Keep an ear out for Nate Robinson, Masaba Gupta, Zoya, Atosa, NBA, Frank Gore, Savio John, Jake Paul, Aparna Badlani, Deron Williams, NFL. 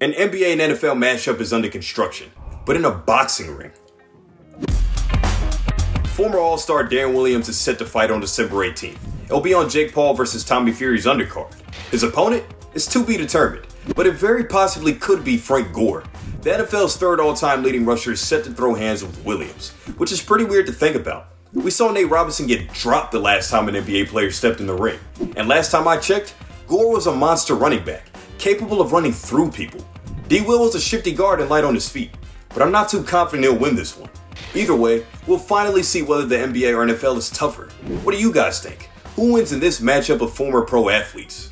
An NBA and NFL matchup is under construction, but in a boxing ring. Former All-Star Deron Williams is set to fight on December 18th. It'll be on Jake Paul versus Tommy Fury's undercard. His opponent is to be determined, but it very possibly could be Frank Gore. The NFL's third all-time leading rusher is set to throw hands with Williams, which is pretty weird to think about. We saw Nate Robinson get dropped the last time an NBA player stepped in the ring, and last time I checked, Gore was a monster running back, capable of running through people. D-Will was a shifty guard and light on his feet, but I'm not too confident he'll win this one. Either way, we'll finally see whether the NBA or NFL is tougher. What do you guys think? Who wins in this matchup of former pro athletes?